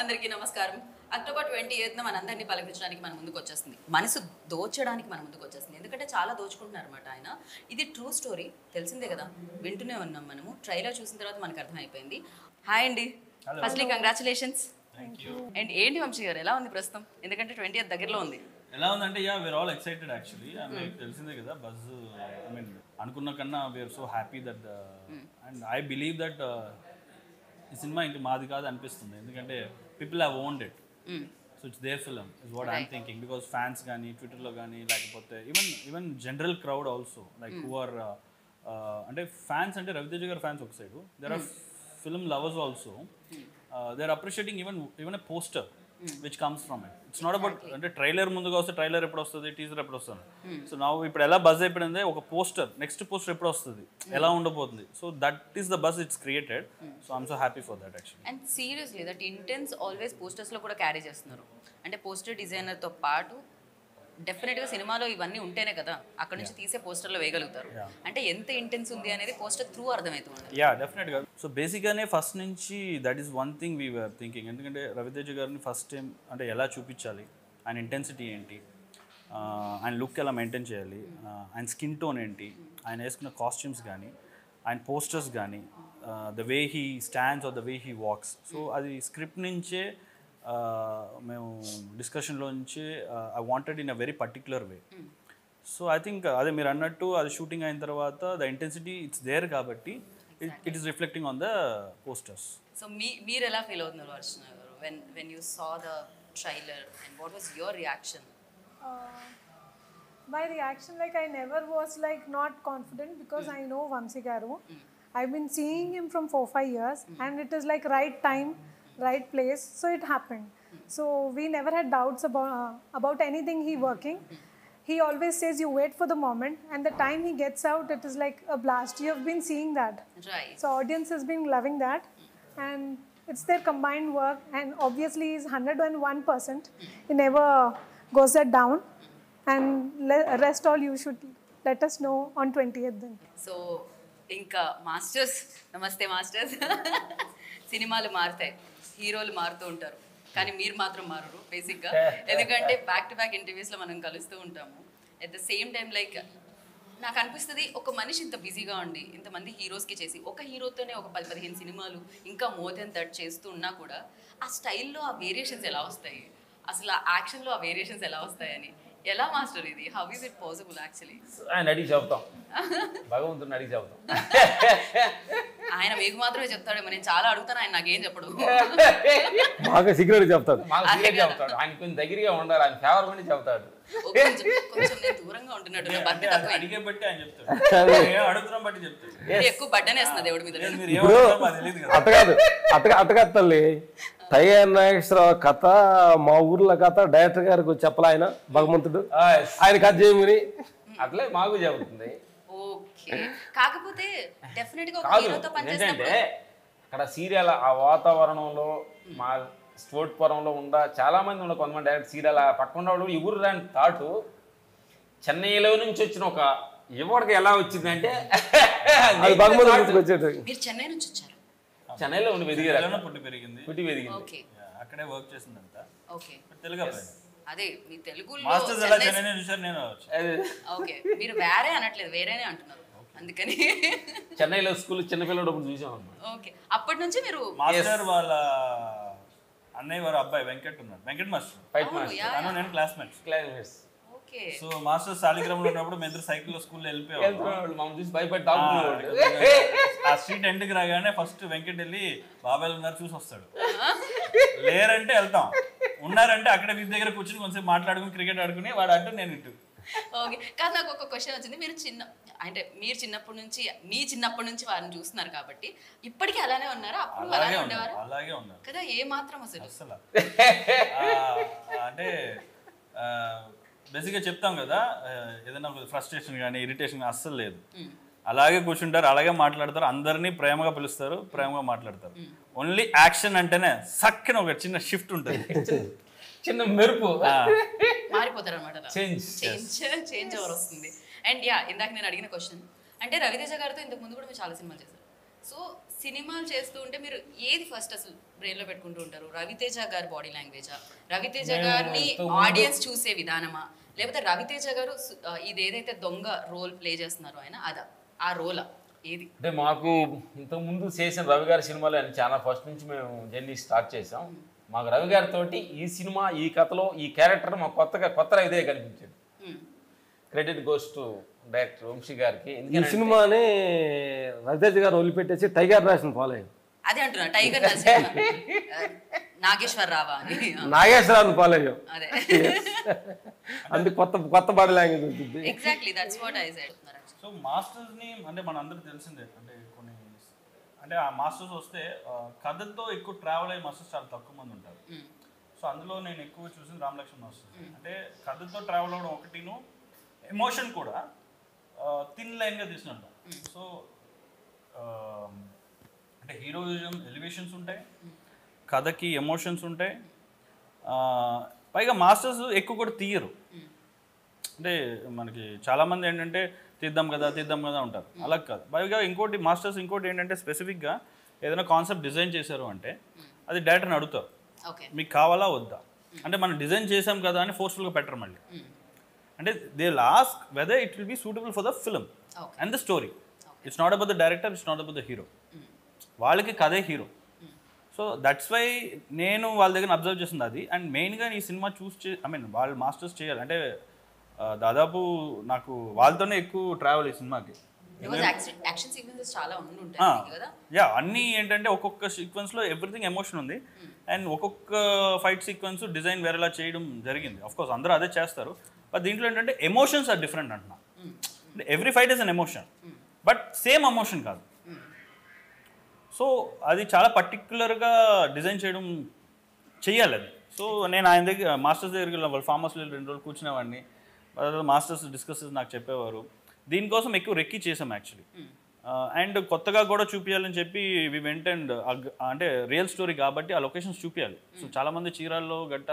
అందరికీ నమస్కారం. October 28th మన అందరినీ పలకరించడానికి మన ముందుకు వచ్చేస్తుంది. మనసు దోచడానికి మన ముందుకు వచ్చేస్తుంది. ఎందుకంటే చాలా దోచుకుంటున్నారు అన్నమాట ఆయన. ఇది ట్రూ స్టోరీ, తెలిసిందే కదా, వింటూనే ఉన్నాం మనము. ట్రైలర్ చూసిన తర్వాత మనకు అర్థమైపోయింది. హాయ్ అండి, ఫస్ట్లీ కంగ్రాచులేషన్స్. అండ్ ఏంటి వంశీ గారు, ఎలా ఉంది ప్రస్తుతం? ఎందుకంటే 20th దగ్గరలో ఉంది. ఎలా ఉందంటే వీఆర్ ఆల్ ఎక్సైటెడ్ యాక్చువల్లీ. తెలిసిందే కదా బజ్, ఐ మీన్ అనుకున్న కన్నా we are so happy that. And I believe that ఈ సినిమా ఇంకా మాది కాదు అనిపిస్తుంది. ఎందుకంటే people have owned it, so it's their film is what I'm thinking. Because fans కానీ ట్విట్టర్లో కానీ లేకపోతే even general crowd also like who are అంటే ఫ్యాన్స్ అంటే రవితేజ గారు ఫ్యాన్స్ ఒక side, there are film lovers also, they are appreciating even a poster which comes from it. It's not about అంటే trailer ముందుగా వస్తే ట్రైలర్ ఎప్పుడు వస్తుంది, టీజర్ ఎప్పుడు వస్తుంది. సో నా ఇప్పుడు ఎలా బజ్ అయిపోయింది, ఒక పోస్టర్, నెక్స్ట్ పోస్టర్ ఎప్పుడు వస్తుంది, ఎలా ఉండబోతుంది. So that is the buzz it's created. So I'm so happy for that actually. And seriously that intense always పోస్టర్స్లో కూడా క్యారీ చేస్తున్నారు. అంటే పోస్టర్ డిజైనర్తో పాటు డెఫినెట్గా సినిమాలో ఇవన్నీ ఉంటేనే కదా అక్కడ నుంచి తీసే పోస్టర్లో వేయగలుగుతారు. అంటే ఎంత ఇంటెన్స్ ఉంది అనేది పోస్టర్ త్రూ అర్థమవుతుంది. యా డెఫినెట్గా. సో బేసిక్గానే ఫస్ట్ నుంచి that is one thing we were thinking. ఎందుకంటే రవితేజ గారిని ఫస్ట్ టైం అంటే ఎలా చూపించాలి, ఆయన ఇంటెన్సిటీ ఏంటి, ఆయన లుక్ ఎలా మెయింటైన్ చేయాలి, ఆయన స్కిన్ టోన్ ఏంటి, ఆయన వేసుకున్న కాస్ట్యూమ్స్ కానీ ఆయన పోస్టర్స్ కానీ, the way he stands or the way he walks. So అది స్క్రిప్ట్ నుంచే మేము డిస్కషన్లోంచి I wanted in a very particular way. So I think అదే మీరు అన్నట్టు అది షూటింగ్ అయిన తర్వాత ద ఇంటెన్సిటీ ఇట్స్ దేర్ కాబట్టి it is reflecting on the posters. So మీరు ఎలా ఫీల్ అవుతున్నారు అర్చన గారు when you saw the trailer and what was your reaction? My reaction like I never was like not confident because I know Vamsi గారు. I been seeing him from 4-5 years and it is like right time, right place, so it happened. So we never had doubts about anything he working. He always says you wait for the moment, and the time he gets out, it is like a blast. You have been seeing that, right? So audience has been loving that, and it's their combined work, and obviously he's 101%. He never goes that down, and rest all you should let us know on 20th then. So inka masters, namaste masters. సినిమాలు మారుతాయి, హీరోలు మారుతూ ఉంటారు, కానీ మీరు మాత్రం మారరు బేసిక్గా. ఎందుకంటే బ్యాక్ టు బ్యాక్ ఇంటర్వ్యూస్లో మనం కలుస్తూ ఉంటాము. At the same time like నాకు అనిపిస్తుంది ఒక మనిషి ఇంత బిజీగా ఉండి ఇంతమంది హీరోస్కి చేసి ఒక హీరోతోనే ఒక 10-15 సినిమాలు ఇంకా మోర్ దెన్ దట్ చేస్తూ ఉన్నా కూడా ఆ స్టైల్లో ఆ వేరియేషన్స్ ఎలా వస్తాయి, అసలు ఆ యాక్షన్లో ఆ వేరియేషన్స్ ఎలా వస్తాయని ఎలా మాస్టర్ ఇది? How is it possible actually? ఆయన అడిగి చెప్తాం, భగవంతుని అడిగి చెప్తాం. ఆయన మీకు మాత్రమే చెప్తాడేమో, నేను చాలా అడుగుతాను, ఆయన నాకేం చెప్పడు, బాగా సీక్రెట్ చెప్తాడు. ఆయన కొంచెం దగ్గరగా ఉండాలి, ఆయన ఫేవర్ అని చెప్తాడు. కొంచెం నేను దూరంగా ఉంటున్నాడు, ఎక్కువ బట్టనేస్తున్నా దేవుడి మీద. అట్టగా తల్లి టైగర్ నాగేశ్వరరావు కథ మా ఊర్లో కథ డైరెక్టర్ గారికి చెప్పాలి, ఆయన భగవంతుడు ఆయన కథ చేయమని అట్లే మాకు చెబుతుంది. కాకపోతే అక్కడ సీరియల్ ఆ వాతావరణంలో మా స్టూర్టాపురంలో ఉండ చాలా మంది ఉండ కొంతమంది డైరెక్ట్ సీరియల్ పక్కన వాళ్ళు ఎవరు రాని థాటు చెన్నైలో నుంచి వచ్చిన ఒక ఎవరికి ఎలా వచ్చిందంటే చెన్నై నుంచి వచ్చారు, చెన్నైలో ఉండి వెదిగారు, పుట్టి వెదిగింది, అక్కడే వర్క్ చేసిందంతా. తెలుగు అదే మీ తెలుగు మీరు వేరే అనట్లేదు, వేరేనే అంటున్నారు, అందుకని చెన్నైలో స్కూల్ చిన్నపిల్లడు చూసాం. అప్పటి నుంచి మీరు మాస్టర్ వాళ్ళ అన్నయ్య వారు అబ్బాయి వెంకట్ ఉన్నారు, వెంకట్ మాస్టర్, నేను క్లాస్మేట్స్. సో మాస్టర్ సాలిగ్రామ్లో ఉన్నప్పుడు మేము ఇద్దరు సైకిల్లో స్కూల్లో వెళ్ళిపోయాం. ఆ స్ట్రీట్ ఎండ్కి రాగానే ఫస్ట్ వెంకట్ వెళ్ళి బాబాయిలు ఉన్నారు చూసి వస్తాడు, లేరంటే వెళ్తాం, ఉన్నారంటే అక్కడ వీటి దగ్గర కూర్చొని కొంచెం మాట్లాడుకుని క్రికెట్ ఆడుకుని వాడు అంటే నేను ఇటు. ఓకే కాదు, నాకు ఒక క్వశ్చన్ వచ్చింది. మీరు మీరు చిన్నప్పటి నుంచి వారిని చూస్తున్నారు కాబట్టి ఇప్పటికీ అలానే ఉన్నారా? అప్పుడు అలానే ఉండేవారు, అలాగే ఉన్నారు కదా? ఏ మాత్రం అసలు అంటే బేసిక్గా చెప్తాం కదా ఏదైనా ఫ్రస్ట్రేషన్ కానీ ఇరిటేషన్ కానీ అస్సలు లేదు. అలాగే కూర్చుంటారు, అలాగే మాట్లాడతారు, అందరినీ ప్రేమగా పిలుస్తారు, ప్రేమగా మాట్లాడతారు. ఓన్లీ యాక్షన్ అంటేనే సక్కన ఒక చిన్న షిఫ్ట్ ఉంటుంది, చిన్న మెరుపు, మారిపోతారు అన్నమాట. చేంజ్ ఓవర్ వస్తుంది. అండ్ యా ఇందాక నేను అడిగిన క్వశ్చన్ అంటే రవితేజ గారితో ఇంతకు ముందు కూడా మీరు చాలా సినిమాలు చేశారు. సో సినిమాలు చేస్తూ ఉంటే మీరు ఏది ఫస్ట్ అసలు brain lo pettukuntu untaru Ravi Teja gar body language Ravi Teja garni audience choose vidhanama lepothe Ravi Teja garu idi edaithe donga role play chestunnaru ayina ada aa role ఏది అంటే మాకు ఇంత ముందు చేసిన రవి గారి సినిమాలు అని చాలా ఫస్ట్ నుంచి మేము జర్నీ స్టార్ట్ చేసాం. మాకు రవి గారి తోటి ఈ సినిమా ఈ కథలో ఈ క్యారెక్టర్ మాకు కొత్త ఇదే కనిపించింది. Credit goes to director Vamsi గారికి. ఈ సినిమానే రవితేజ గారు రోల్ పెట్టేసి టైగర్ నాగేశ్వరరావు ఫాలో అయ్యారు. అదే అంటున్నా టైగర్ నాగేశ్వరరావు అని నాగేశ్వరరావు ఫాలో అయ్యారు. అదే అంటే కొత్త బాడీ లాంగ్వేజ్ ఉంటుంది. Exactly that's what I said. So మాస్టర్స్ని అంటే మన అందరూ తెలిసిందే అంటే కొన్ని అంటే ఆ మాస్టర్స్ వస్తే కథతో ఎక్కువ ట్రావెల్ అయ్యే మాస్టర్స్ చాలా తక్కువ మంది ఉంటారు. సో అందులో నేను ఎక్కువ చూసింది రామ్ లక్ష్మణ్ మాస్టర్. అంటే కథతో ట్రావెల్ అవ్వడం ఒకటిను ఎమోషన్ కూడా థిన్ లైన్గా తీసుకుంటాం. సో అంటే హీరోయిజం ఎలివేషన్స్ ఉంటాయి, కథకి ఎమోషన్స్ ఉంటాయి, పైగా మాస్టర్స్ ఎక్కువ కూడా తీయరు. అంటే మనకి చాలామంది ఏంటంటే తీద్దాం కదా ఉంటారు, అలా కాదు. పైగా ఇంకోటి మాస్టర్స్ ఇంకోటి ఏంటంటే స్పెసిఫిక్గా ఏదైనా కాన్సెప్ట్ డిజైన్ చేశారు అంటే అది డైరెక్టర్ని అడుగుతారు మీకు కావాలా వద్దా అంటే మనం డిజైన్ చేసాం కదా అని ఫోర్స్ఫుల్గా పెట్టరు. మళ్ళీ అంటే they ask whether it will be suitable for the film and the story. It's not about the director, it's not about the hero. వాళ్ళకి కథే హీరో. సో దట్స్ వై నేను వాళ్ళ దగ్గర అబ్జర్వ్ చేసింది అది. అండ్ మెయిన్గా ఈ సినిమా ఐ మీన్ వాళ్ళు మాస్టర్స్ చేయాలంటే దాదాపు నాకు వాళ్ళతోనే ఎక్కువ ట్రావెల్ ఈ సినిమాకి. యా అన్నీ ఏంటంటే ఒక్కొక్క సీక్వెన్స్లో ఎవ్రీథింగ్ ఎమోషన్ ఉంది. అండ్ ఒక్కొక్క ఫైట్ సీక్వెన్స్ డిజైన్ వేరేలా చేయడం జరిగింది. అఫ్కోర్స్ అందరూ అదే చేస్తారు, బట్ దీంట్లో ఏంటంటే ఎమోషన్స్ ఆర్ డిఫరెంట్ అంటున్నా. అంటే every fight is an emotion, but same emotion కాదు. సో అది చాలా పర్టిక్యులర్గా డిజైన్ చేయడం చెయ్యాలి అది. సో నేను ఆయన దగ్గర మాస్టర్స్ దగ్గరికి వెళ్ళిన వాళ్ళు ఫార్మర్స్లో రెండు రోజులు కూర్చునేవాడిని. మాస్టర్స్ డిస్కస్ నాకు చెప్పేవారు. దీనికోసం ఎక్కువ రెక్కి చేసాం యాక్చువల్లీ. అండ్ కొత్తగా కూడా చూపించాలని చెప్పి వి వెంట్ అండ్ అంటే రియల్ స్టోరీ కాబట్టి ఆ లొకేషన్స్ చూపించాలి. సో చాలామంది చీరాల్లో గట్ట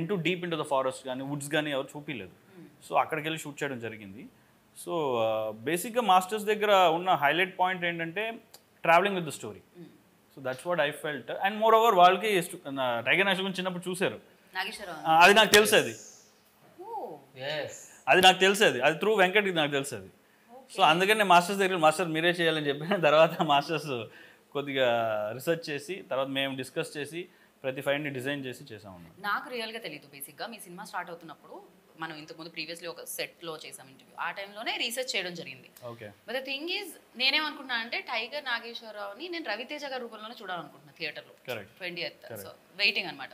into deep into the forest కానీ వుడ్స్ కానీ ఎవరు చూపించలేదు. సో అక్కడికి వెళ్ళి షూట్ చేయడం జరిగింది. సో బేసిక్గా మాస్టర్స్ దగ్గర ఉన్న హైలైట్ పాయింట్ ఏంటంటే travelling with the story. So that's what I felt. And moreover వాళ్ళకి టైగర్ నాగేశ్వరరావు చిన్నప్పుడు చూశారు, అది నాకు తెలుసు. అది త్రూ వెంకట్కి నాకు తెలుస్తుంది. సో అందుకని మాస్టర్స్ దగ్గర మాస్టర్ మీరే చేయాలని చెప్పిన తర్వాత మాస్టర్స్ కొద్దిగా రీసెర్చ్ చేసి తర్వాత మేము డిస్కస్ చేసి ప్రతి ఫైల్ని డిజైన్ చేసి చేసాము. నాకు రియల్గా తెలియదు. బేసిక్గా మీ సినిమా స్టార్ట్ అవుతున్నప్పుడు మనం ఇంతకుముందు ప్రీవియస్లీ ఒక సెట్లో చేసాం ఇంటర్వ్యూ, ఆ టైంలోనే రీసెర్చ్ చేయడం జరిగింది. Okay but the thing is నేనేమనుకుంటున్నాను అంటే టైగర్ నాగేశ్వరరావుని నేను రవితేజ గారి రూపంలోనే చూడాలనుకుంటున్నాను థియేటర్లో 20th. సో వెయిటింగ్ అనమాట.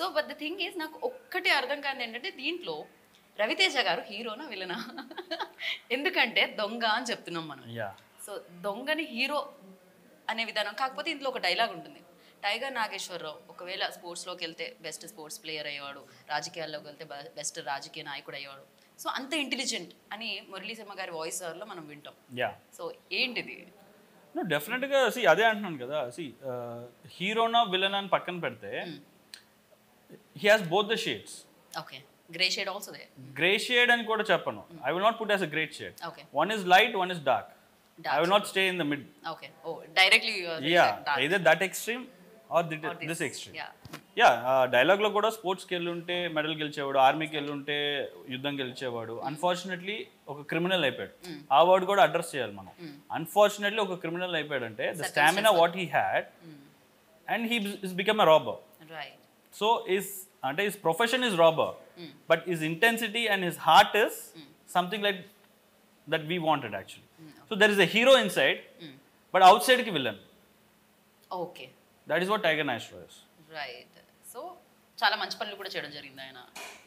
So but the thing is నాకు ఒక్కటి అర్థం కాదు ఏంటంటే దీంట్లో రవితేజ గారు హీరోనా విలనా? ఎందుకంటే దొంగ అని చెప్తున్నాం మనం. సో దొంగని హీరో అనే విధానం కాకపోతే ఇందులో ఒక డైలాగ్ ఉంటుంది, టైగర్ నాగేశ్వరరావు ఒకవేళ స్పోర్ట్స్లోకి వెళ్తే బెస్ట్ స్పోర్ట్స్ ప్లేయర్ అయ్యేవాడు, రాజకీయాల్లోకి వెళ్తే బెస్ట్ రాజకీయ నాయకుడు అయ్యేవాడు. సో అంత ఇంటెలిజెంట్ అని మురళీశర్మ గారి వాయిస్ ఓవర్లో మనం వింటాం. సో ఏంటిది? డెఫినెట్గా అదే అంటున్నాను కదా, హీరోనా విలనా అని పక్కన పెడితే he has both the shades. Okay grey shade also there. Grey shade and koda cheppanu. I will not put as a grey shade. Okay. One is light, one is dark. I will not stay in the mid. Okay. Oh, directly you are dark. Either that extreme or this extreme. Yeah, dialogue lo koda sports kellu unte medal gelichevadu, army kellu unte yuddham gelichevadu. Unfortunately oka criminal ayipoyadu. Aa word koda address cheyali manam. Unfortunately oka criminal ayipoyadu ante the stamina what he had and he is become a robber. Right. So is అంటే his profession is robber, but his intensity and his heart is something like that we wanted actually. So there is a hero inside, but outside ki villain. Okay. That is what Tiger Nageswara is. Right. So చాలా మంచి పనులు కూడా చేయడం జరిగింది ఆయన.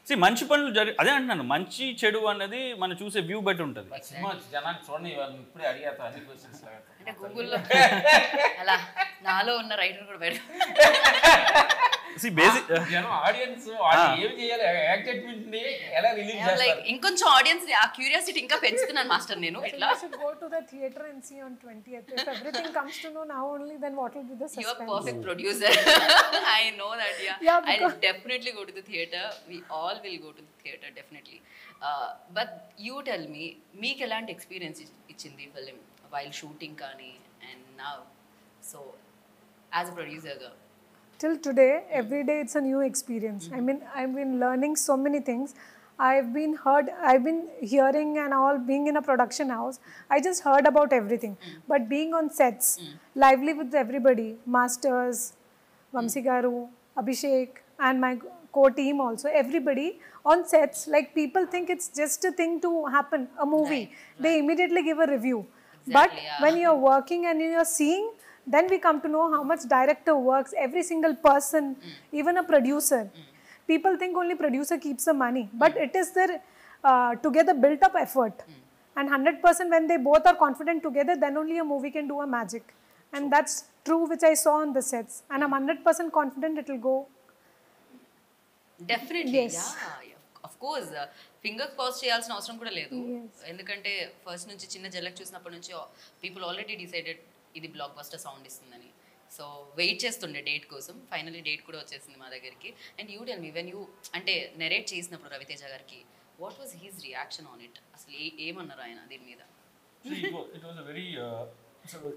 See మంచి పనులు అదే అంటున్నాను, మంచి చెడు అనేది మనం చూసే వ్యూ బట్టి ఉంటుంది. సినిమా జనాన్ని చూడని వాళ్ళు ఇప్పుడే అడిగారు అన్ని క్వశ్చన్స్ లాగా అంటే గూగుల్ లో అలా నాలో ఉన్న రైటర్ కూడా బయట ఇంకొంచెం ఆడియన్స్ ఆ క్యూరియాసిటీ ఇంకా పెంచుతున్నాను మాస్టర్ నేను. బట్ యూ టెల్ మీ, మీకు ఎలాంటి ఎక్స్పీరియన్స్ ఇచ్చింది ఫిల్మ్ వైల్ షూటింగ్ కానీ and now? So as a producer girl? Till today, every day it's a new experience. Mm-hmm. I mean, I've been learning so many things. I've been hearing and all, being in a production house, I just heard about everything. Mm. But being on sets, lively with everybody, masters, Vamsi Garu, Abhishek and my core team also, everybody on sets, like people think it's just a thing to happen, a movie. Right. They immediately give a review. Exactly, but when you're working and you're seeing, then we come to know how much director works, every single person, even a producer. Mm. People think only producer keeps the money, but it is their together built up effort. And 100% when they both are confident together, then only a movie can do a magic. And that's true, which I saw on the sets. And I'm 100% confident it will go. Definitely, yes. Yeah. Of course, fingers crossed cheyalsina avasaram kuda ledu. Endukante first nunchi chinna jalak chusinappa nunchi people already decided idi blockbuster sound istundani. So wait chestunde date kosam, finally date kuda vachesindi ma dagariki. And you tell me, when you ante narrate chesinappudu Ravi Teja gariki, what was his reaction on it? Asli em annaru ayana deen meeda? It was a very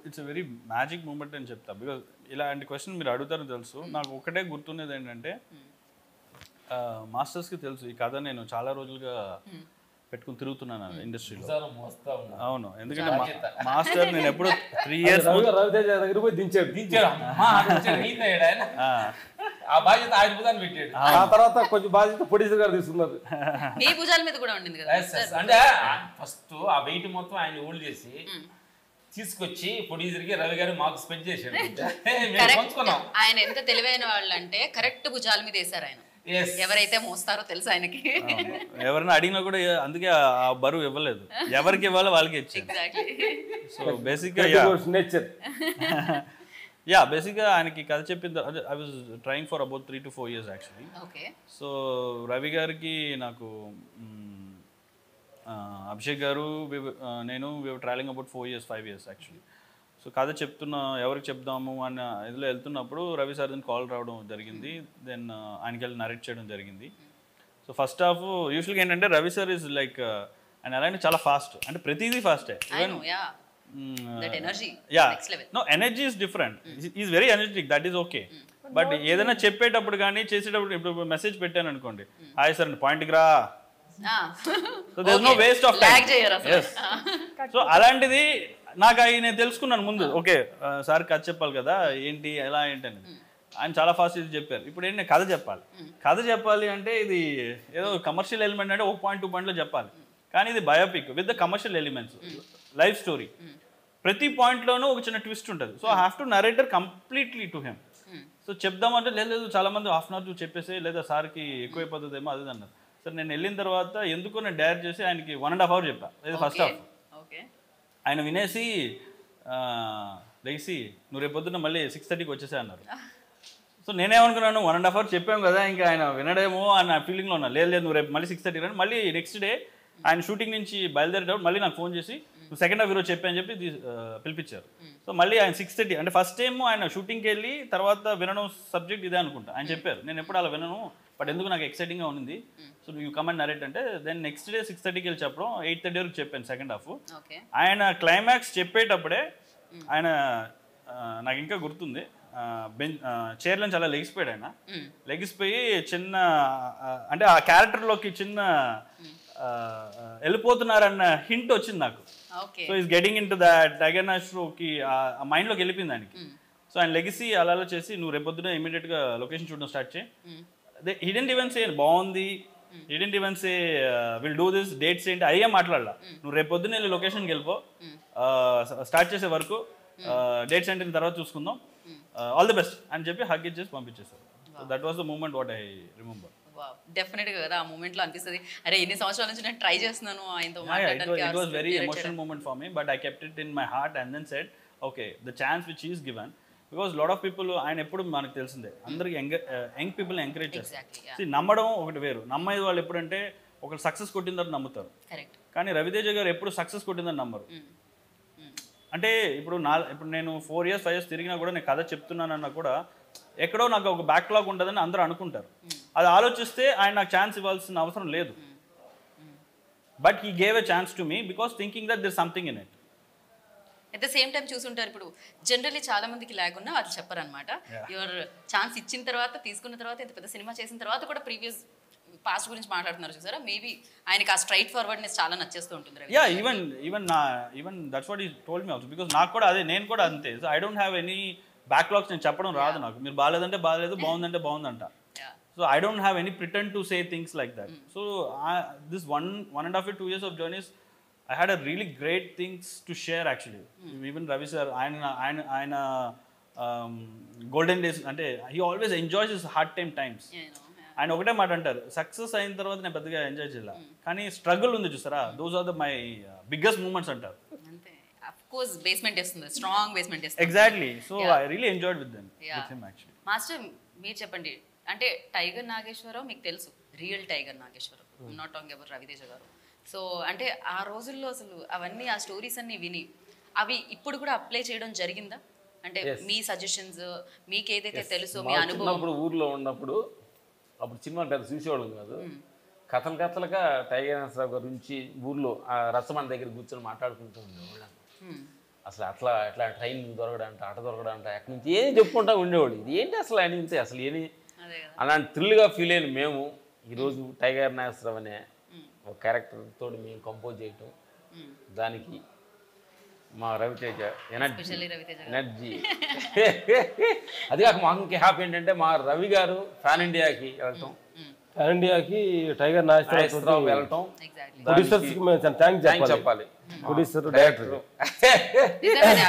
it's a very magic moment ani chepta, because ila ante question meer adugutaru telusu. Naaku okate gurtunnedi entante masters ki telusu ee kada nenu chaala rojuluga పెట్టుకుని తిరుగుతున్నాను ఇండస్ట్రీలో. అవును, ఎందుకంటే master నేను ఎప్పుడో 3 years Raviteja దగ్గర పోయి దించాడు. ఆ బాధ్యత ఆయన భుజాన్ని పెట్టాడు. ఆ తర్వాత కొంచెం బాధ్యత ప్రొడ్యూసర్ గారు తీసుకున్నారు. మీ భుజాల మీద కూడా ఉండింది కదా. అంటే ఫస్ట్ ఆ వెయిట్ మొత్తం ఆయన హోల్డ్ చేసి తీసుకొచ్చి ప్రొడ్యూసర్ కి రవి గారు మాకు స్పెండ్ చేశాడు. ఆయన ఎంత తెలివైన వాళ్ళు అంటే కరెక్ట్ భుజాల మీద వేశారు ఆయన. ఎవరైతే మోస్తారో తెలుసు ఆయనకి. ఎవరైనా అడిగినా కూడా అందుకే ఆ బరువు ఇవ్వలేదు, ఎవరికి ఇవ్వాలో వాళ్ళకి ఇచ్చారు. యా, బేసిక్గా ఆయనకి కథ చెప్పింది. I was trying for about 3 to 4 years actually. So Ravi గారికి నాకు అభిషేక్ గారు నేను travelling about 4 years 5 years actually. So కథ చెప్తున్నా ఎవరికి చెప్దాము అని ఇందులో వెళ్తున్నప్పుడు రవి సార్ దాన్ని కాల్ రావడం జరిగింది. దెన్ ఆయనకి వెళ్ళి నరేట్ చేయడం జరిగింది. సో ఫస్ట్ హాఫ్ యూజువల్గా ఏంటంటే రవి సార్ ఈజ్ లైక్ ఆయన అలాంటి చాలా ఫాస్ట్, అంటే ప్రతిదీ ఫాస్టే. Energy is different, is very energetic, that is okay. But ఏదైనా చెప్పేటప్పుడు కానీ చేసేటప్పుడు, ఇప్పుడు మెసేజ్ పెట్టాను అనుకోండి, హాయ్ సార్ పాయింట్కి రా, so there is no waste of time. So అలాంటిది నాకు నేను తెలుసుకున్నాను ముందు. ఓకే సార్ కథ చెప్పాలి కదా, ఏంటి ఎలా ఏంటి అని ఆయన చాలా ఫాస్ట్ ఇది చెప్పారు. ఇప్పుడు ఏంటి, కథ చెప్పాలి. కథ చెప్పాలి అంటే ఇది ఏదో కమర్షియల్ ఎలిమెంట్ అంటే 1 point 2 poinట్లో చెప్పాలి, కానీ ఇది biopic with the commercial elements, life story. ప్రతి పాయింట్లోనూ ఒక చిన్న ట్విస్ట్ ఉంటుంది. So I have to narrator completely to him. So చెప్దామంటే లేదు, చాలా మంది హాఫ్ అన్ అవర్ నువ్వు చెప్పేసి లేదా సార్కి ఎక్కువైపోతుందేమో అది అన్నారు. సార్ నేను వెళ్ళిన తర్వాత ఎందుకో నేను డైర్ చేసి ఆయనకి 1.5 hours చెప్పాను. ఇది ఫస్ట్ హాఫ్. ఆయన వినేసి లేచి నువ్వు రేపొద్దున మళ్ళీ 6:30కి వచ్చేసా అన్నారు. సో నేనేమనుకున్నాను, 1.5 hours చెప్పాం కదా, ఇంకా ఆయన వినడేమో అన్న ఫీలింగ్లో ఉన్నా. లేదు లేదు, నువ్వు రేపు మళ్ళీ 6:30 రండి. మళ్ళీ నెక్స్ట్ డే ఆయన షూటింగ్ నుంచి బయలుదేరేటప్పుడు మళ్ళీ నాకు ఫోన్ చేసి నువ్వు 2nd half ఈరోజు చెప్పాను చెప్పి పిలిపించారు. సో మళ్ళీ ఆయన 6:30, అంటే ఫస్ట్ టైం ఆయన షూటింగ్కి వెళ్ళి తర్వాత వినడం సబ్జెక్ట్ ఇదే అనుకుంటా. ఆయన చెప్పారు, నేను ఎప్పుడు అలా వినను, బట్ ఎందుకు నాకు ఎక్సైటింగ్గా ఉంది, so you come and narrate అంటే. దెన్ నెక్స్ట్ డే 6:30కి వెళ్ళి చెప్పడం 8:30 వరకు చెప్పాను 2nd half. ఆయన క్లైమాక్స్ చెప్పేటప్పుడే ఆయన నాకు ఇంకా గుర్తుంది, చైర్లో చాలా లెగిసిపోయాడు. ఆయన లెగిసిపోయి చిన్న అంటే ఆ క్యారెక్టర్లోకి చిన్న వెళ్ళిపోతున్నారన్న హింట్ వచ్చింది నాకు. So is getting in to that Tiger నాగేశ్వరరావుకి ఆ మైండ్లోకి వెళ్ళిపోయింది ఆయనకి. సో ఆయన లెగిసి అలా చేసి నువ్వు రేపొద్దున ఇమీడియట్గా లొకేషన్ చూడడం స్టార్ట్ చేయి. He didn't even say బాగుంది, he didn't even say we'll do this, dates ఏంటి అయ్యే మాట్లాడలా. నువ్వు రేపొద్దున వెళ్ళి లొకేషన్కి వెళ్ళిపో, స్టార్ట్ చేసే వరకు డేట్స్ ఏంటి తర్వాత చూసుకుందాం, ఆల్ ది బెస్ట్ అని చెప్పి హగ్ ఇచ్చేసి పంపించేశారు. That was the moment what I remember. డెఫినెట్గా కదా ఆ మూమెంట్ లో అనిపిస్తుంది, అరే ఎన్ని సంవత్సరాల నుంచి నేను ట్రై చేస్తున్నాను ఆయనతో మాట్లాడడానికి. It was very emotional moment for me, but I kept it in my heart and then said okay the chance which is given. Because lot of people ఆయన ఎప్పుడు మనకు తెలిసిందే అందరికి యంగ్ పీపుల్ ఎంకరేజ్ చేస్తారు. నమ్మడం ఒకటి వేరు, నమ్మేది వాళ్ళు ఎప్పుడంటే ఒకరు సక్సెస్ కొట్టిందని నమ్ముతారు, కానీ రవితేజ గారు ఎప్పుడు సక్సెస్ కొట్టిందని నమ్మరు. అంటే ఇప్పుడు ఇప్పుడు నేను 4 years 5 years తిరిగినా కూడా, నేను కథ చెప్తున్నానన్నా కూడా ఎక్కడో నాకు ఒక బ్యాక్లాగ్ ఉంటుందని అందరూ అనుకుంటారు. అది ఆలోచిస్తే ఆయన నాకు ఛాన్స్ ఇవ్వాల్సిన అవసరం లేదు, but he gave a chance to me because thinking that there something in it. At the same time, choose generally, చాలా మందికి లాగ్ ఉన్నా వాళ్ళు చెప్పరన్నమాట. యువర్ ఛాన్స్ ఇచ్చిన తర్వాత తీసుకున్న తర్వాత ఇంత పెద్ద సినిమా చేసిన తర్వాత కూడా ప్రీవియస్ పాస్ట్ గురించి మాట్లాడుతున్నారు చూసారా. మేబీ ఆయనకి ఆ స్ట్రైట్ ఫార్వర్డ్నెస్ చాలా నచ్చేస్తూ ఉంటుంది Ravi. Yeah even that's what he told me also because నాకు కూడా అదే నేను కూడా అంతే. So I don't have any backlogs నేను చెప్పడం రాదు నాకు. మీరు బాలేదంటే బాలేదు బాగుందంటే బాగుందంట. So I don't have any pretend to say things like that. So this one and a half to 2 years of journeys, I had a really great things to share actually. Even Ravi sir, golden days ante he always enjoys his hard times. And okate mat antaru success ayin tarvata nenu peddaga enjoy cheyala. Kani struggle undi chusara. Those are the my biggest moments antaru. Ante of course basement test undi strong basement test. Exactly. So I really enjoyed with them. With him actually. Master meer cheppandi. అంటే Tiger Nageswara Rao మీకు తెలుసు real Tiger Nageswara Rao not talking about Ravi Teja గారు. So అంటే ఆ రోజుల్లో అసలు అవన్నీ ఆ స్టోరీస్ అన్ని విని అవి ఇప్పుడు కూడా అప్లై చేయడం జరిగిందా? అంటే మీ సజెషన్స్ మీకు ఏదైతే తెలుసో మీ అనుభవం ఊర్లో ఉన్నప్పుడు అప్పుడు సినిమా పెద్ద చూసేవాళ్ళం కాదు. కథలు కథలుగా టైగర్ నాగేశ్వరరావు గారి నుంచి ఊర్లో ఆ రసమన్న దగ్గర కూర్చొని మాట్లాడుకుంటూ ఉండేవాళ్ళం. అసలు అట్లా అట్లా ట్రైన్ దొరకడంట ఆట దొరకడంట అక్కడి నుంచి ఏం చెప్పుకుంటా ఉండేవాళ్ళు. ఇది ఏంటి అసలు అనిపిస్తే అసలు ఏమి అలాంటి థ్రిల్గా ఫీల్ అయిన మేము ఈరోజు టైగర్ నాగేశ్వరరావు అనే ఒక క్యారెక్టర్ తోటి మేము కంపోజ్ చేయటం దానికి మా రవితేజ ఎనర్జీ అది కాక మాకు ఇంకా హ్యాపీ ఏంటంటే మా రవి గారు ఫ్యాన్ ఇండియాకి వెళ్ళటం ఫ్యాన్ ఇండియాకి టైగర్ నాగేశ్వరరావు వెళ్ళటం చెప్పాలి.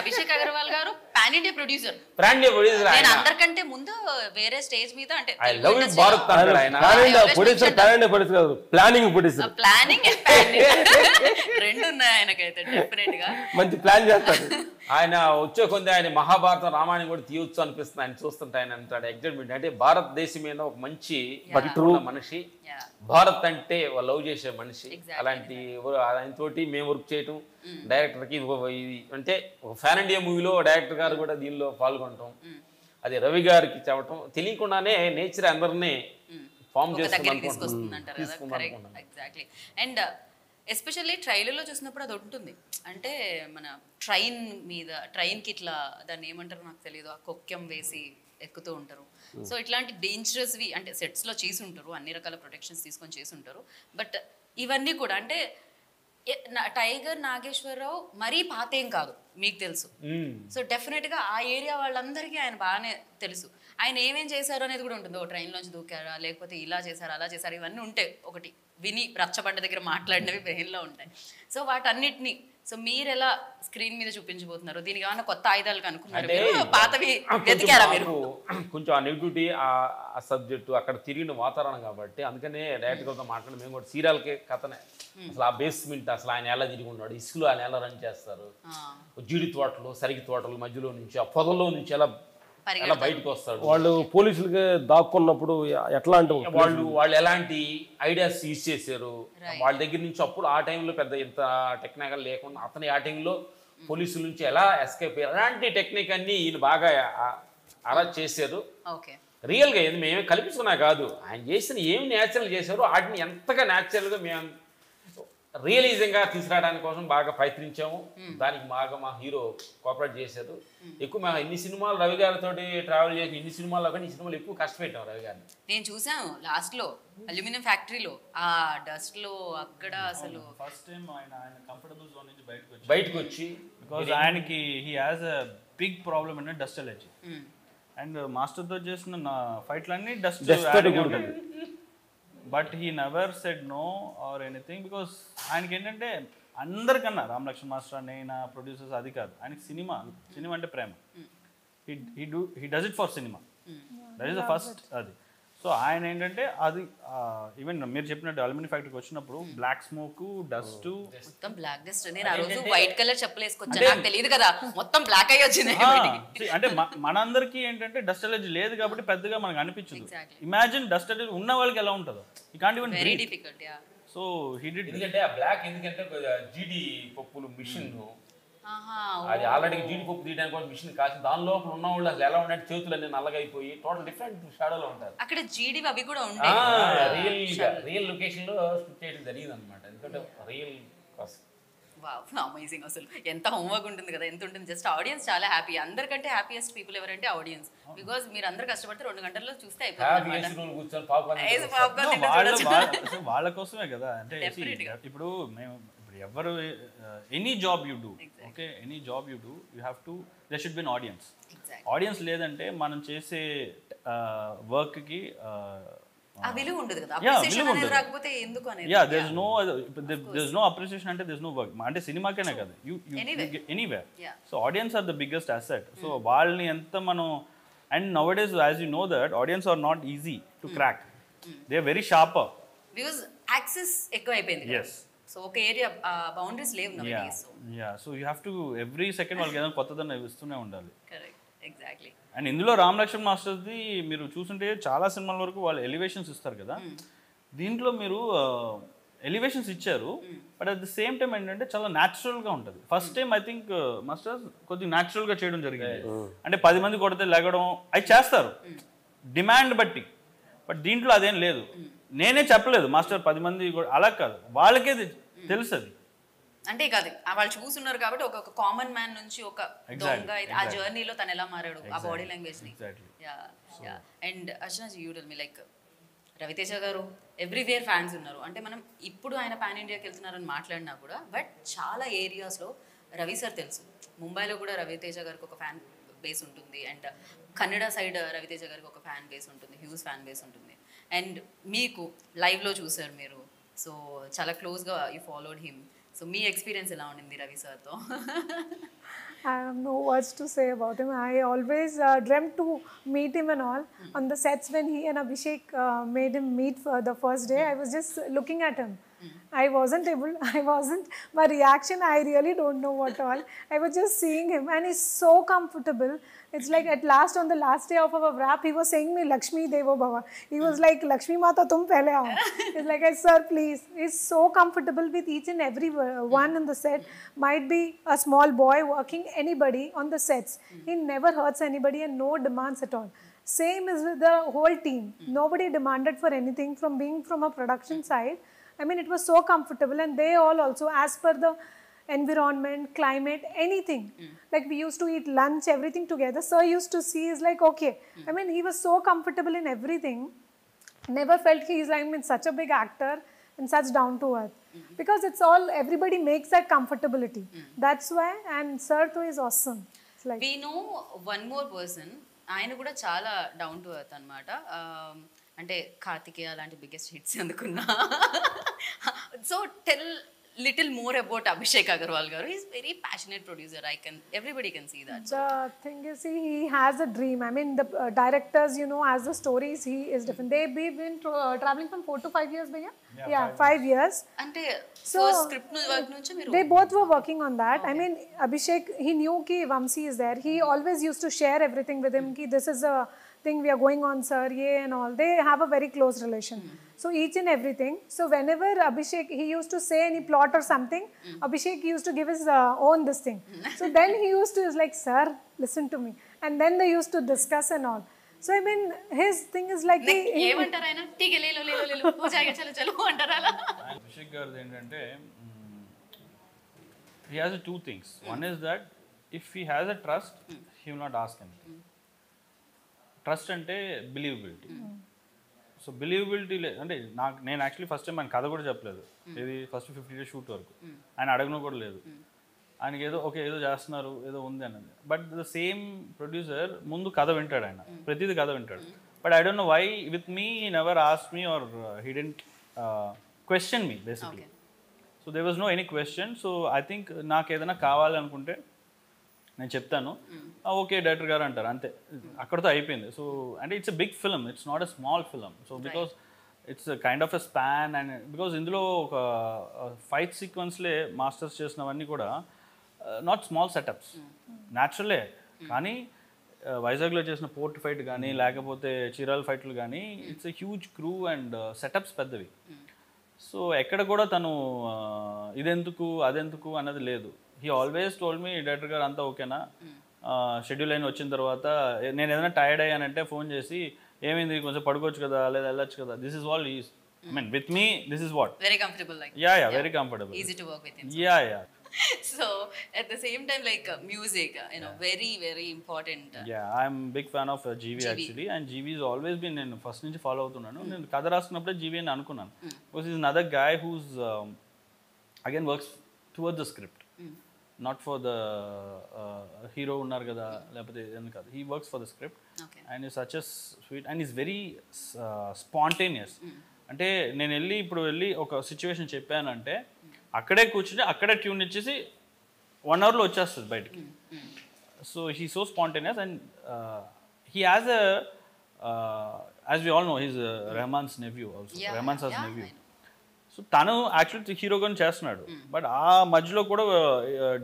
అభిషేక్ అగర్వాల్ గారు పాన్ ఇండియా ప్రొడ్యూసర్ నేను అందరికంటే ముందు వేరే స్టేజ్ మీద అంటే ప్లానింగ్ రెండు ఉన్నాయి ఆయనకైతే డెఫినెట్ గా మంచి ప్లాన్ చేస్తారు ఆయన. వచ్చే కొంత ఆయన మహాభారత రామాయణం కూడా తీయొచ్చు అనిపిస్తుంది ఆయన చూస్తుంటే. ఆయన అంటాడు ఎగ్జైట్మెంట్ అంటే భారతదేశం మీద ఒక మంచి పట్టు మనిషి, భారత్ అంటే లవ్ చేసే మనిషి, అలాంటి ఆయన తోటి మేము వర్క్ చేయటం డైరెక్టర్కి అంటే ఒక ఫ్యాన్ ఇండియా మూవీలో డైరెక్టర్ గారు కూడా దీనిలో పాల్గొనటం అది రవి గారికి చెప్పటం తెలియకుండానే నేచర్ అందరినీ ఫామ్ చేస్తుంది. అండ్ ఎస్పెషల్లీ ట్రైలర్లో చూసినప్పుడు అది ఉంటుంది అంటే మన ట్రైన్ మీద ట్రైన్కి ఇట్లా దాన్ని ఏమంటారు నాకు తెలియదు ఆ కొక్యం వేసి ఎక్కుతూ ఉంటారు. సో ఇట్లాంటి డేంజరస్వి అంటే సెట్స్లో చేసి ఉంటారు అన్ని రకాల ప్రొటెక్షన్స్ తీసుకొని చేసి ఉంటారు. బట్ ఇవన్నీ కూడా అంటే టైగర్ నాగేశ్వరరావు మరీ పాతేం కాదు మీకు తెలుసు. సో డెఫినెట్గా ఆ ఏరియా వాళ్ళందరికీ ఆయన బాగానే తెలుసు ఆయన ఏమేం చేశారు అనేది కూడా ఉంటుంది. ఓ ట్రైన్లోంచి దూకారా లేకపోతే ఇలా చేశారు అలా చేశారు ఇవన్నీ ఉంటాయి. ఒకటి విని రచ్చబండ దగ్గర మాట్లాడినవి బ్రెయిన్లో ఉంటాయి. సో వాటన్నిటినీ సో మీరు ఎలా స్క్రీన్ మీద చూపించబోతున్నారు? దీనికి ఏమైనా కొత్త ఆయుధాలు కనుక్కున్నారు? పాతవి వెతికారా మీరు? కొంచెం ఆ నెగిటివిటీ ఆ సబ్జెక్టు అక్కడ తిరిగిన వాతావరణం కాబట్టి అందుకనే డైరెక్ట్గా మాట్లాడి మేము కూడా సీరియల్కి కథనే అసలు ఆ బేస్మెంట్ అసలు ఆయన ఎలా తిరిగి ఉన్నాడు, ఇసుకలో ఆయన ఎలా రన్ చేస్తారు, జీడి తోటలు సరికి తోటలు మధ్యలో నుంచి ఆ పొదల్లో నుంచి ఎలా ఎలా బయటకు వస్తాడు, వాళ్ళు పోలీసులకి దాక్కున్నప్పుడు ఎట్లాంటి వాళ్ళు ఎలాంటి ఐడియాస్ యూజ్ చేశారు వాళ్ళ దగ్గర నుంచి. అప్పుడు ఆ టైంలో పెద్ద ఇంత టెక్నికల్ లేకుండా అతని ఆ టైంలో పోలీసుల నుంచి ఎలా ఎస్కేప్ అయ్యారు అలాంటి టెక్నిక్ అన్ని ఈయన బాగా అలా చేశారు. రియల్గా ఏది మేమే కల్పించుకున్నా కాదు ఆయన చేసిన ఏమి న్యాచురల్ చేశారు వాటిని ఎంతగా న్యాచురల్గా మేము రియలైజింగ్గా తీసుకురావడానికి కోసం బాగా ప్రయత్నించాము. దానికి బాగా మా హీరో కోఆపరేట్ చేశారు. ఎక్కువ మేము ఇన్ని సినిమాలు రవి గారితో ట్రావెల్ చేసి ఇన్ని సినిమాల్లో కానీ ఈ సినిమాలు ఎక్కువ కష్టపెట్టాము రవి గారిని. నేను చూసాను లాస్ట్లో అల్యూమినియం ఫ్యాక్టరీలో ఆ డస్ట్లో అక్కడ అసలు ఫస్ట్ టైం ఆయన కంఫర్టబుల్ జోన్ నుంచి బయటకు వచ్చి బికాజ్ ఆయనకి he has a big problem అంటే డస్ట్ అలర్జీ. అండ్ మాస్టర్తో చేసిన నా ఫైట్లన్నీ డస్ట్ ఉంటుంది. But he never said no or anything because ఆయనకి ఏంటంటే అందరికన్నా రామ్ లక్ష్మణ్ మాస్టర్ నేను ప్రొడ్యూసర్స్ అది కాదు ఆయనకి సినిమా అంటే ప్రేమ. He does it for cinema that is the first అది. సో ఆయన ఏంటంటే అది ఈవెన్ మీరు చెప్పినట్టు అల్యూమినియం ఫ్యాక్టరీకి వచ్చినప్పుడు బ్లాక్ స్మోక్ డస్ట్ అంటే మనందరికి ఏంటంటే డస్ట్ అలర్జీ లేదు కాబట్టి పెద్దగా మనకు అనిపించదు. ఇమాజిన్ డస్ట్ అలర్జీ ఉన్న వాళ్ళకి ఎలా ఉంటుందో you can't even very difficult. So he did ఎందుకంటే ఆ బ్లాక్ ఎందుకంటే జీడి పప్పులు మిషన్ అది ఆల్రెడీ జీడి పప్పు తీయడానికి కూడా మిషన్ కాసి దాని లోపల ఉన్న వాళ్ళు అసలు ఎలా ఉండే చేతులు అన్ని నల్లగైపోయి టోటల్ డిఫరెంట్ షాడోలో ఉంటారు. అక్కడ జీడి అవి కూడా రియల్ లొకేషన్ లో షూట్ చేయడం జరిగింది అనమాట ఎందుకంటే real cast. Wow, amazing. Asal enta homework untundi kada enta untundi just audience chaala happy. Andarkante happiest people evarante audience because meer andar kashtapadte 2 gantallo chuste ayipothadu anamata. Happy roll kuchal popcorn. Yes, popcorn tinnachu. Vaalla kosame kada ante ippudu mem evaru any job you do, okay, any job you do, you have to, there should be an audience. Exactly. Audience ledante manam chese work ki avilu undadu kada appreciation anedi rakapothe enduku anedi. Yeah, there is no, there is no appreciation ante there is no work. Ante cinema kena kada you anywhere. Yeah. So audience are the biggest asset. So vaalni enta manu, and nowadays as you know that audience are not easy to crack. They are very sharper because access ekku ayipoyindi. Yes. So okay, area boundaries leave nowadays. Yeah. So yeah, so you have to every second vallu edana kottadana ivistune undali. Correct. Exactly. And indulo Ram Lakshman masters di meeru chusunte chaala cinema varaku vallu elevations istaru kada, deentlo meeru elevations icharu, but at the same time endante chaala natural ga untadi. First time I think masters koddi natural ga cheyadam jarigindi, ante 10 మంది కొడతే లగడం అది చేస్తారు demand బట్టి, but దీంట్లో అదేం లేదు. నేనే చెప్పలేదు master 10 మంది అలా కాదు, వాళ్ళకే తెలుసు అది అంటే కాదు, వాళ్ళు చూస్తున్నారు కాబట్టి ఒక కామన్ మ్యాన్ నుంచి ఒక దొంగ ఆ జర్నీలో తను ఎలా మారాడు ఆ బాడీ లాంగ్వేజ్ ని. Yeah yeah. And అర్చనాజీ you tell me like Ravi Teja గారు ఎవ్రీవేర్ ఫ్యాన్స్ ఉన్నారు అంటే, మనం ఇప్పుడు ఆయన పాన్ ఇండియాకి వెళ్తున్నారని మాట్లాడినా కూడా బట్ చాలా ఏరియాస్లో రవి సార్ తెలుసు. ముంబైలో కూడా రవితేజ గారికి ఒక ఫ్యాన్ బేస్ ఉంటుంది, అండ్ కన్నడ సైడ్ రవితేజ గారికి ఒక ఫ్యాన్ బేస్ ఉంటుంది, హ్యూజ్ ఫ్యాన్ బేస్ ఉంటుంది. అండ్ మీకు లైవ్లో చూసారు మీరు, సో చాలా క్లోజ్గా you followed him. So me experience ఎలా ఉండింది రవి సార్తో? I have no words to say about him. I always dreamt to meet him and all. On the sets when he and Abhishek made him meet for the first day, I was just looking at him. I wasn't able, my reaction, I really don't know what all. I was just seeing him and he's so comfortable. It's like at last on the last day of our wrap, he was saying me Lakshmi Devo Bhava. He was like, Lakshmi Mata, tum pehle aao. He's like, hey, sir, please. He's so comfortable with each and every one in the set. Might be a small boy working, anybody on the sets. He never hurts anybody and no demands at all. Same is with the whole team. Nobody demanded for anything from being from a production side. I mean, it was so comfortable, and they all also, as per the environment, climate, anything. Like we used to eat lunch, everything together. Sir used to see, is like, okay. I mean, he was so comfortable in everything. Never felt he's like, I mean, such a big actor and such down to earth. Because it's all, everybody makes that comfortability. That's why, and Sir too is awesome. It's like, we know one more person, ayana kuda chala down to earth anamata. అంటే కార్తికేయ అలాంటి biggest hits అందుకున్నా. So tell little more about Abhishek Agarwal గారు. He is very passionate producer. I can everybody can see that. The thing is he has a dream. I mean the directors you know as the stories he is different. They be been travelling from 4 to 5 years బయ్యా. Yeah, 5 years. అంటే so script work నుంచి మీరు they both were working on that. I mean Abhishek he knew కి Vamsi is there. He always used to share everything with him కి this is a thing we are going on, sir, yeah, and all. They have a very close relation. So each and everything. So whenever Abhishek, he used to say any plot or something, Abhishek used to give his own this thing. So then he used to is like, sir, listen to me. And then they used to discuss and all. So I mean, his thing is like, ye antara aina, theek le lo ho jayega chalo chalo antara la. Abhishek gar endante he has two things. One is that if he has a trust, he will not ask anything. Trust అంటే believability. So believability అంటే నాకు, నేను actually first time ఆయన కథ కూడా చెప్పలేదు. ఇది first 50 days shoot వరకు ఆయన అడగను కూడా లేదు. ఆయనకి ఏదో ఓకే ఏదో చేస్తున్నారు ఏదో ఉంది అన్నది. బట్ ద సేమ్ ప్రొడ్యూసర్ ముందు కథ వింటాడు, ఆయన ప్రతిదీ కథ వింటాడు. But I don't know why with me he never asked me or he didn't question me basically. So there was no any question. So I think నాకు ఏదైనా కావాలనుకుంటే నేను చెప్తాను, ఓకే డైరెక్టర్ గారు అంటారు, అంతే అక్కడితో అయిపోయింది. సో అంటే it's a big film, it's not a small film. So because it's kind of a span. And because ఇందులో ఒక ఫైట్ సీక్వెన్స్లే మాస్టర్స్ చేసినవన్నీ కూడా నాట్ స్మాల్ సెటప్స్, న్యాచురలే. కానీ వైజాగ్లో చేసిన పోర్ట్ ఫైట్ కానీ లేకపోతే చీరాల ఫైట్లు కానీ it's a huge crew and setups పెద్దవి. సో ఎక్కడ కూడా తను ఇదెందుకు అదెందుకు అన్నది లేదు. He always told me, director గారు అంతా ఓకేనా, షెడ్యూల్ అయిన వచ్చిన తర్వాత నేను ఏదైనా టైర్డ్ అయ్యానంటే ఫోన్ చేసి ఏమైంది కొంచెం పడుకోవచ్చు కదా లేదా వెళ్ళచ్చు కదా. This is wall is, I mean with me this is what very comfortable. Yeah yeah very comfortable, easy to work with. Yeah yeah So at the same time, like music, you know, very, very important. Yeah, I'm a big fan of GV actually, and GV has always been in first nunchi follow avutunnanu. Nenu kada rastunnappude GV ani anukunnanu. Because he's another guy who's again works towards the script. Not for the hero unnaru kada lepothe endu kada. He works for the script. Okay. And he's such a sweet, and he's very spontaneous. అంటే నేను వెళ్ళి ఇప్పుడు వెళ్ళి ఒక situation చెప్పానంటే అక్కడే కూర్చుని అక్కడే ట్యూన్ ఇచ్చేసి 1 hourలో వచ్చేస్తుంది బయటికి. So he so spontaneous and he has a as we all know he's Rahman's nephew also Rahman's has nephew. So తను యాక్చువల్లీ హీరోగానే చేస్తున్నాడు, బట్ ఆ మధ్యలో కూడా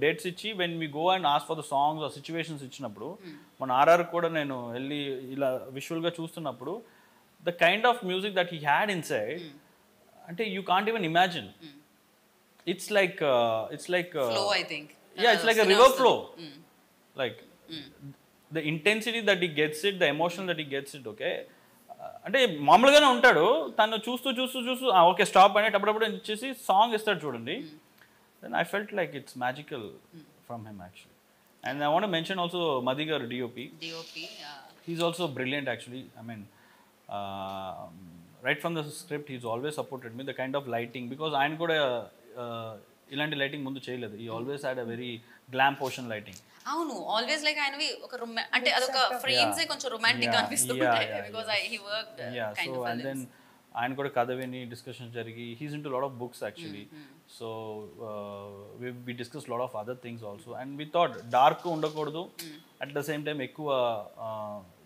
డేట్స్ ఇచ్చి when we go and ask for the songs ఆ సిచ్యువేషన్స్ ఇచ్చినప్పుడు మన ఆర్ఆర్ కూడా నేను వెళ్ళి ఇలా విజువల్గా చూస్తున్నప్పుడు the kind of music that he had inside, ante you can't even imagine. It's like flow, I think. Yeah, it's like a river flow. Like the intensity that he gets it, the emotion that he gets it. Okay, ante మామూలుగానే ఉంటాడు, తను చూస్తూ okay stop అని అప్పుడు వచ్చేసి song ఇస్తాడు చూడండి. Then I felt like it's magical from him actually. And I want to mention also Madhigar, DOP. He's also brilliant actually. I mean, right from the script he's always supported me, the kind of lighting, because ayan kuda ilanti lighting mundu cheyaledu. He always had a very glam portion lighting. Avunu, always like ayanvi oka ante adoka frames e koncha romantic anpistundi because he worked kind of. And then ayan kuda kadaveni discussions jarigi, he's into a lot of books actually. So we discussed a lot of other things also, and we thought dark undakoddu, at the same time ekku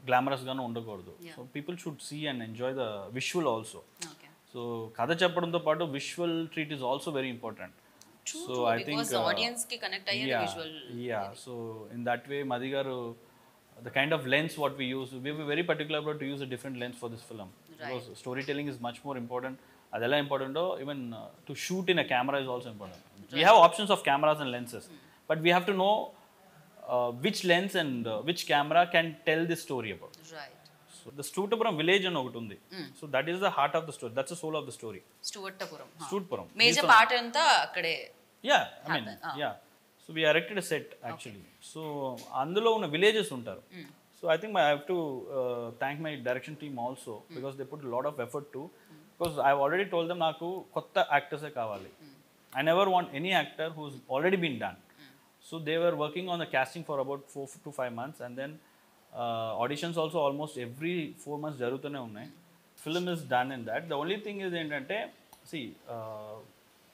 glamorous ga undakoddu. So people should see and enjoy the visual also. Okay. So kada cheppadamto paatu visual treat is also very important. True, so I think the audience ki connect ayye visual. Yeah, maybe. So in that way Madhigar, the kind of lens what we use, we were very particular about to use a different lens for this film. Right. Because storytelling is much more important. Adella important, even to shoot in a camera is also important. Right. We have options of cameras and lenses, but we have to know which lens and which camera can tell this story about. Right. So the Stuartapuram village and okati undi. So that is the heart of the story. That's the soul of the story. Stuartapuram. Stuartapuram. Major part anta akade. Yeah, I mean, yeah. So we erected a set actually. Okay. So andulo unna villages untaru. So I think I have to thank my direction team also, because they put a lot of effort to, because I have already told them naaku kotta actors e kavali. I never want any actor who's already been done. So they were working on the casting for about 4 to 5 months, and then auditions also almost every 4 months jarutune unnai. Film is done in that. The only thing is entante, see,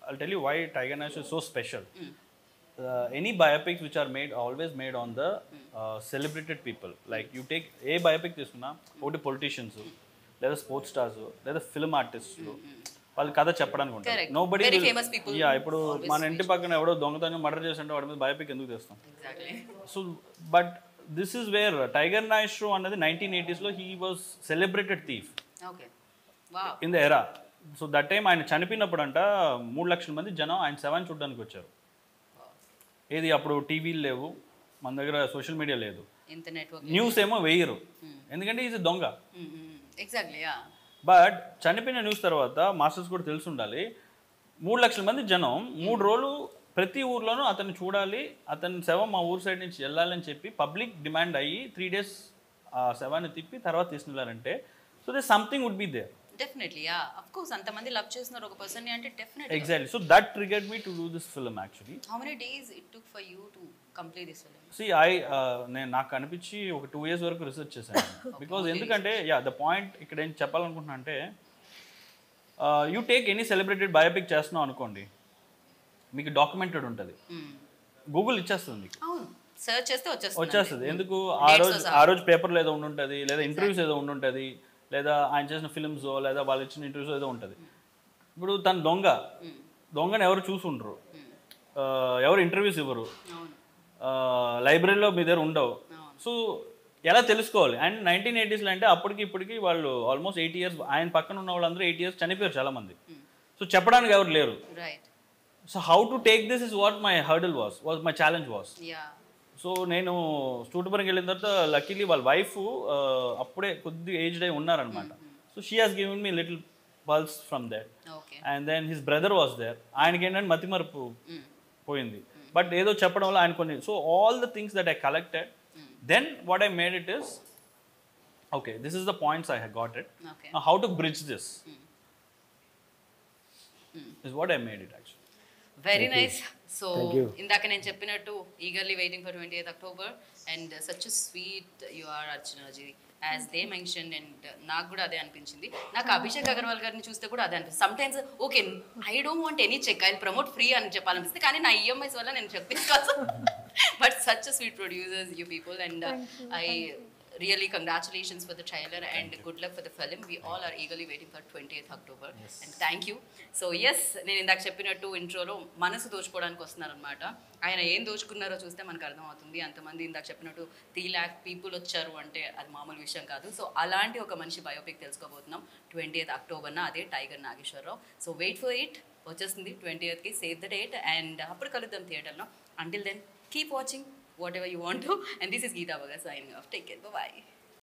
I'll tell you why Tiger Nageswara is so special. Any biopics which are made always made on the celebrated people. Like you take a biopic tisuna odi politicians, లేదా sports stars, లేదా film artist, వాళ్ళు కథ చెప్పడానికి ఉంటారు. Nobody yeah, ఇప్పుడు మన ఇంటి పక్కన ఎవడో దొంగతనం మర్డర్ చేస్తుంటే వాడి మీద బయోపిక్ ఎందుకు చేస్తాం? So but this is where Tiger Nageswara Rao అనేది 1980s లో he was celebrated thief in the era. So that time ఆయన చనిపోయినప్పుడు అంట 3 లక్షల మంది జనం ఆయన శవాన్ని చూడడానికి వచ్చారు. ఏది అప్పుడు టీవీలు లేవు, మన దగ్గర సోషల్ మీడియా లేదు, న్యూస్ ఏమో వేయరు, ఎందుకంటే ఈజ్ దొంగ. ఎగ్జాక్ట్లీ. బట్ చనిపోయిన న్యూస్ తర్వాత మాస్టర్స్ కూడా తెలిసి ఉండాలి, 3 లక్షల మంది జనం 3 రోజులు ప్రతి ఊర్లోనూ అతన్ని చూడాలి, అతని శవం మా ఊరు సైడ్ నుంచి వెళ్ళాలని చెప్పి పబ్లిక్ డిమాండ్ అయ్యి 3 days ఆ శవాన్ని తిప్పి తర్వాత తీసుకున్నారంటే, so they something would be there definitely. Yeah, of course అంతమంది లవ్ చేస్తున్నారు ఒక పర్సన్ ని అంటే definitely. Exactly. So that triggered me to do this film actually. How many days it took for you to complete this film? See నేను నాకు అనిపించి ఒక 2 years వరకు రీసెర్చ్ చేశాను. బికాజ్ ఎందుకంటే యా, ద పాయింట్ ఇక్కడ ఏం చెప్పాలనుకుంటున్నా అంటే, you take any celebrated biopic చేస్తున్నావు అనుకోండి, మీకు డాక్యుమెంటెడ్ ఉంటుంది, గూగుల్ ఇచ్చేస్తుంది, మీకు సెర్చ్ చేస్తే వచ్చేస్తుంది. ఎందుకు ఆ రోజు పేపర్లో ఏదో ఉండుంటుంది, లేదా ఇంటర్వ్యూస్ ఏదో ఉండుంటుంది, లేదా ఆయన చేసిన ఫిల్మ్స్, లేదా వాళ్ళు ఇచ్చిన ఇంటర్వ్యూస్ ఏదో ఉంటుంది. ఇప్పుడు తను దొంగను ఎవరు చూసుండ్రు, ఎవరు ఇంటర్వ్యూస్ ఇవ్వరు, లైబ్రరీలో మీ దగ్గర ఉండవు. సో ఎలా తెలుసుకోవాలి? అండ్ 1980sలో అంటే అప్పటికి ఇప్పటికి వాళ్ళు ఆల్మోస్ట్ 8 years, ఆయన పక్కన ఉన్న వాళ్ళందరూ 8 years చనిపోయారు చాలామంది. సో చెప్పడానికి ఎవరు లేరు. So how to take this is what my hurdle was my challenge was. So నేను స్టూటుపురంకి వెళ్ళిన తర్వాత లక్కీలీ వాళ్ళ వైఫ్ అప్పుడే కొద్ది ఏజ్డ్ అయి ఉన్నారనమాట. So she has given me little pulse from there. And then his brother was there. ఆయనకి ఏంటంటే మతిమరుపు పోయింది. But edo cheppadanlo ayan konni. So all the things that I collected, then what I made it is, okay, this is the points I had got it. Okay. Now how to bridge this is what I made it actually. Very nice. So indaka nen cheppinattu eagerly waiting for 28th October, and such a sweet you are, Archana ji, as they mentioned, and నాకు కూడా అదే అనిపించింది. నాకు అభిషేక్ అగర్వాల్ గారిని చూస్తే కూడా అదే అనిపిస్తుంది. Sometimes okay I don't want any cheque I promote free అని చెప్పాలనిపిస్తుంది, కానీ నా ఈఎంఐస్ వల్ల నేను చెప్పించుకోవచ్చు. But such a sweet producers you people, and I really congratulations for the trailer, and good luck for the film. We all are eagerly waiting for 28th October. Yes. And thank you. So yes, nenu indak cheppinattu intro lo manasu dochukodaniki vastunar anamata. Ayana em dochukunnaro chuste manaku ardham avutundi. Anta mandi indak cheppinattu 3 lakh people vacharu ante adi maamulu vishayam kaadu. So alanti oka manchi biopic telusukobothunam 28th October na, ade Tiger Nageswara Rao. So wait for it, vachestundi 20th ki, save the date, and appudu kaluddam theater lo. Until then, keep watching whatever you want to, and this is Geeta Bhagat signing off. Take care. Bye bye.